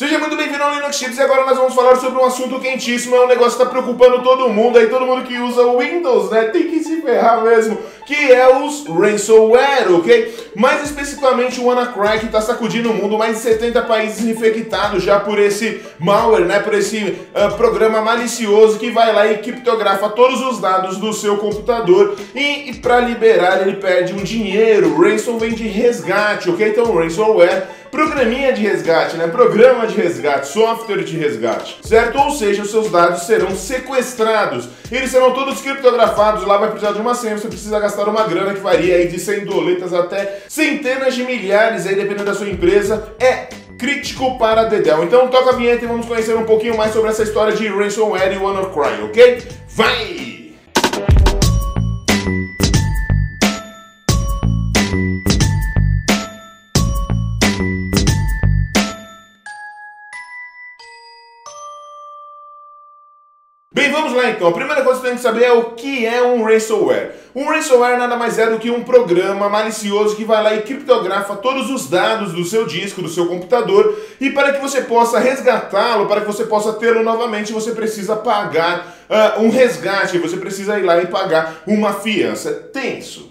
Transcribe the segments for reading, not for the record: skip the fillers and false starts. Seja muito bem-vindo ao Linux Tips e agora nós vamos falar sobre um assunto quentíssimo, é um negócio que está preocupando todo mundo, aí todo mundo que usa o Windows, né, tem que se ferrar mesmo, que é os ransomware, ok? Mais especificamente o WannaCry, que está sacudindo o mundo, mais de 70 países infectados já por esse malware, né, por esse programa malicioso que vai lá e criptografa todos os dados do seu computador e para liberar ele pede um dinheiro. Ransom vem de resgate, ok? Então ransomware, programinha de resgate, né? Programa de resgate, software de resgate, certo? Ou seja, os seus dados serão sequestrados. Eles serão todos criptografados, lá vai precisar de uma senha, você precisa gastar uma grana que varia aí de $100 até centenas de milhares, aí dependendo da sua empresa, é crítico para Dedel. Então toca a vinheta e vamos conhecer um pouquinho mais sobre essa história de ransomware e WannaCry, ok? Vai! Bem, vamos lá então. A primeira coisa que você tem que saber é o que é um ransomware. Um ransomware nada mais é do que um programa malicioso que vai lá e criptografa todos os dados do seu disco, do seu computador, e para que você possa resgatá-lo, para que você possa tê-lo novamente, você precisa pagar um resgate, você precisa ir lá e pagar uma fiança. Tenso.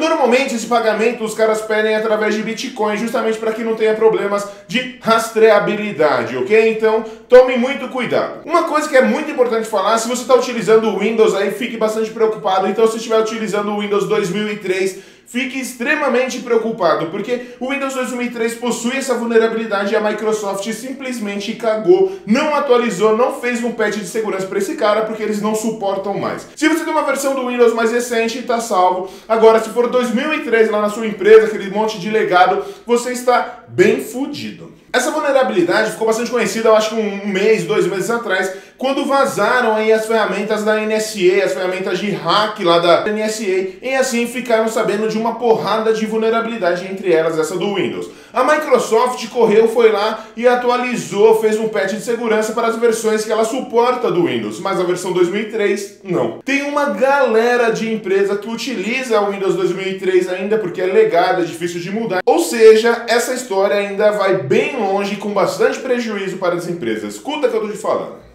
Normalmente esse pagamento os caras pedem através de Bitcoin, justamente para que não tenha problemas de rastreabilidade, ok? Então tome muito cuidado. Uma coisa que é muito importante falar, se você está utilizando o Windows aí, fique bastante preocupado. Então se estiver utilizando o Windows 2003, fique extremamente preocupado, porque o Windows 2003 possui essa vulnerabilidade e a Microsoft simplesmente cagou, não atualizou, não fez um patch de segurança para esse cara, porque eles não suportam mais. Se você tem uma versão do Windows mais recente, está salvo. Agora, se for 2003 lá na sua empresa, aquele monte de legado, você está bem fudido. Essa vulnerabilidade ficou bastante conhecida, eu acho que um mês, 2 meses atrás, quando vazaram aí as ferramentas da NSA, as ferramentas de hack lá da NSA, e assim ficaram sabendo de uma porrada de vulnerabilidade, entre elas essa do Windows. A Microsoft correu, foi lá e atualizou, fez um patch de segurança para as versões que ela suporta do Windows, mas a versão 2003 não. Tem uma galera de empresa que utiliza o Windows 2003 ainda, porque é legado, é difícil de mudar. Ou seja, essa história ainda vai bem longe, com bastante prejuízo para as empresas. Escuta o que eu tô te falando.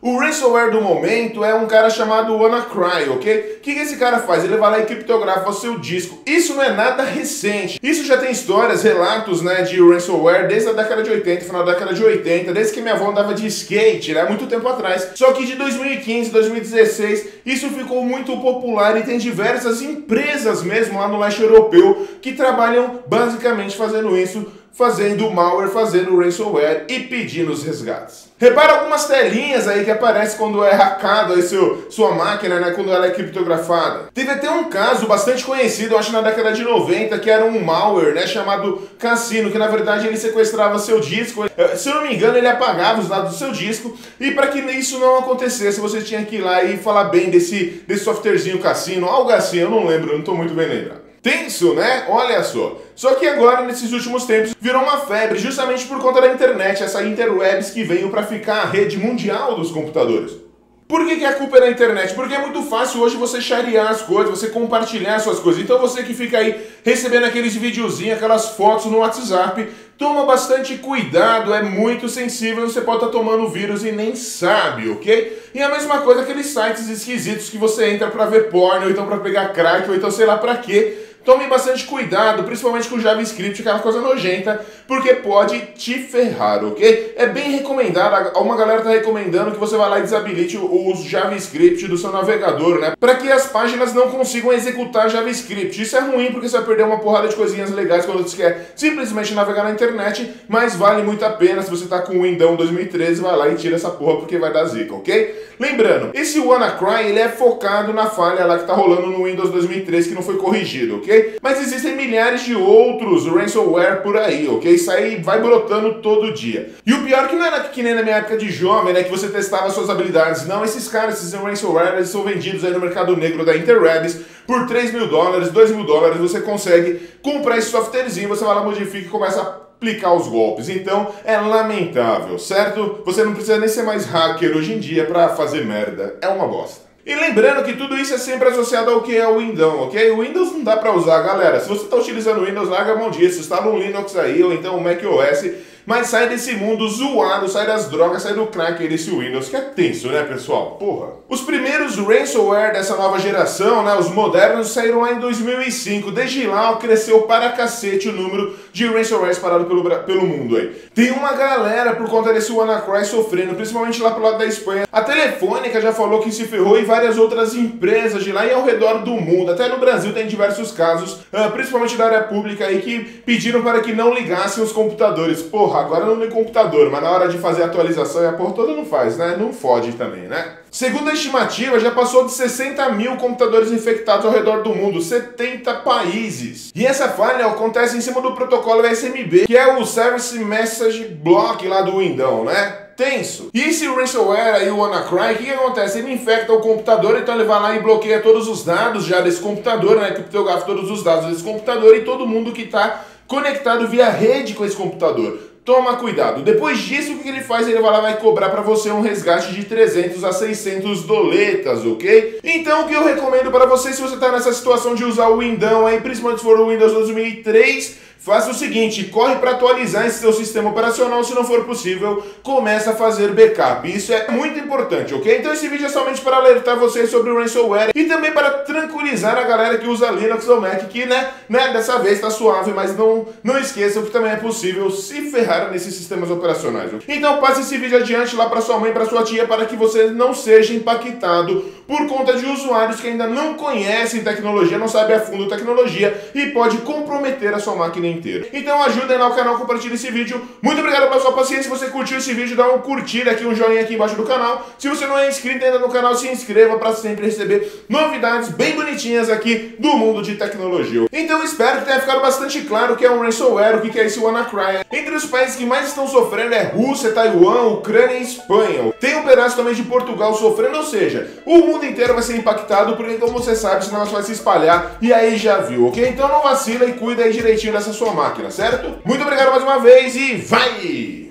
O ransomware do momento é um cara chamado WannaCry, ok? O que esse cara faz? Ele vai lá e criptografa o seu disco. Isso não é nada recente. Isso já tem histórias, relatos, né, de ransomware desde a década de 80, final da década de 80, desde que minha avó andava de skate, né, muito tempo atrás. Só que de 2015, 2016, isso ficou muito popular e tem diversas empresas mesmo lá no leste europeu que trabalham basicamente fazendo isso, fazendo malware, fazendo ransomware e pedindo os resgates. Repara algumas telinhas aí que aparecem quando é hackado aí sua máquina, né, quando ela é criptografada. Teve até um caso bastante conhecido, eu acho na década de 90, que era um malware, né, chamado Cassino, que na verdade ele sequestrava seu disco, se eu não me engano ele apagava os dados do seu disco, e para que isso não acontecesse você tinha que ir lá e falar bem desse softwarezinho Cassino, algo assim, eu não lembro, não estou muito bem lembrado. Tenso, né? Olha só. Só que agora, nesses últimos tempos, virou uma febre justamente por conta da internet, essa interwebs que veio para ficar a rede mundial dos computadores. Por que a culpa é da internet? Porque é muito fácil hoje você sharear as coisas, você compartilhar suas coisas. Então você que fica aí recebendo aqueles videozinhos, aquelas fotos no WhatsApp, toma bastante cuidado, é muito sensível, você pode estar tomando vírus e nem sabe, ok? E a mesma coisa aqueles sites esquisitos que você entra pra ver porno, ou então pra pegar crack, ou então sei lá pra quê. Tome bastante cuidado, principalmente com o JavaScript, aquela coisa nojenta, porque pode te ferrar, ok? É bem recomendado, uma galera tá recomendando que você vá lá e desabilite o JavaScript do seu navegador, né? Para que as páginas não consigam executar JavaScript. Isso é ruim porque você vai perder uma porrada de coisinhas legais quando você quer simplesmente navegar na internet, mas vale muito a pena. Se você tá com o Windows 2013, vai lá e tira essa porra porque vai dar zica, ok? Lembrando, esse WannaCry, ele é focado na falha lá que tá rolando no Windows 2013 que não foi corrigido, ok? Mas existem milhares de outros ransomware por aí, ok? Isso aí vai brotando todo dia. E o pior que não era que nem na minha época de jovem, né, que você testava suas habilidades. Não, esses caras, esses ransomware, eles são vendidos aí no mercado negro da interwebs por $3.000, $2.000, você consegue comprar esse softwarezinho, você vai lá, modifica e começa a aplicar os golpes. Então é lamentável, certo? Você não precisa nem ser mais hacker hoje em dia pra fazer merda, é uma bosta. E lembrando que tudo isso é sempre associado ao que é o Windows, ok? O Windows não dá pra usar, galera. Se você tá utilizando o Windows, larga a mão disso. Instala um Linux aí, ou então um Mac OS. Mas sai desse mundo zoado, sai das drogas, sai do crack desse Windows, que é tenso, né, pessoal? Porra. Os primeiros ransomware dessa nova geração, né, os modernos, saíram lá em 2005. Desde lá, cresceu para cacete o número de ransomware espalhado pelo mundo aí. Tem uma galera, por conta desse WannaCry, sofrendo, principalmente lá pro lado da Espanha. A Telefônica já falou que se ferrou e várias outras empresas de lá e ao redor do mundo. Até no Brasil tem diversos casos, principalmente da área pública aí, que pediram para que não ligassem os computadores. Porra, agora não liga o computador, mas na hora de fazer a atualização e a porra toda não faz, né? Não fode também, né? Segundo a estimativa, já passou de 60 mil computadores infectados ao redor do mundo, 70 países. E essa falha acontece em cima do protocolo SMB, que é o Service Message Block lá do Windows, né? Tenso. E esse ransomware aí, o WannaCry, o que acontece? Ele infecta o computador, então ele vai lá e bloqueia todos os dados já desse computador, né? Criptografa todos os dados desse computador e todo mundo que tá conectado via rede com esse computador. Toma cuidado. Depois disso, o que ele faz? Ele vai lá e vai cobrar para você um resgate de 300 a 600 doletas, ok? Então, o que eu recomendo para você, se você tá nessa situação de usar o Windows aí, principalmente se for o Windows 2003, faça o seguinte, corre para atualizar esse seu sistema operacional, se não for possível, começa a fazer backup. Isso é muito importante, ok? Então esse vídeo é somente para alertar vocês sobre o ransomware e também para tranquilizar a galera que usa Linux ou Mac, que né dessa vez está suave, mas não esqueçam que também é possível se ferrar nesses sistemas operacionais. Então passe esse vídeo adiante lá para sua mãe, para sua tia, para que você não seja impactado por conta de usuários que ainda não conhecem tecnologia, não sabem a fundo tecnologia e pode comprometer a sua máquina inteiro. Então ajudem lá o canal, compartilhe esse vídeo. Muito obrigado pela sua paciência. Se você curtiu esse vídeo, dá um curtir aqui, um joinha aqui embaixo do canal. Se você não é inscrito ainda no canal, se inscreva para sempre receber novidades bem bonitinhas aqui do mundo de tecnologia. Então espero que tenha ficado bastante claro o que é um ransomware, o que é esse WannaCry. Entre os países que mais estão sofrendo é Rússia, Taiwan, Ucrânia e Espanha. Tem um pedaço também de Portugal sofrendo, ou seja, o mundo inteiro vai ser impactado, porque como você sabe, senão vai se espalhar e aí já viu, ok? Então não vacila e cuida aí direitinho dessa sua máquina, certo? Muito obrigado mais uma vez e vai!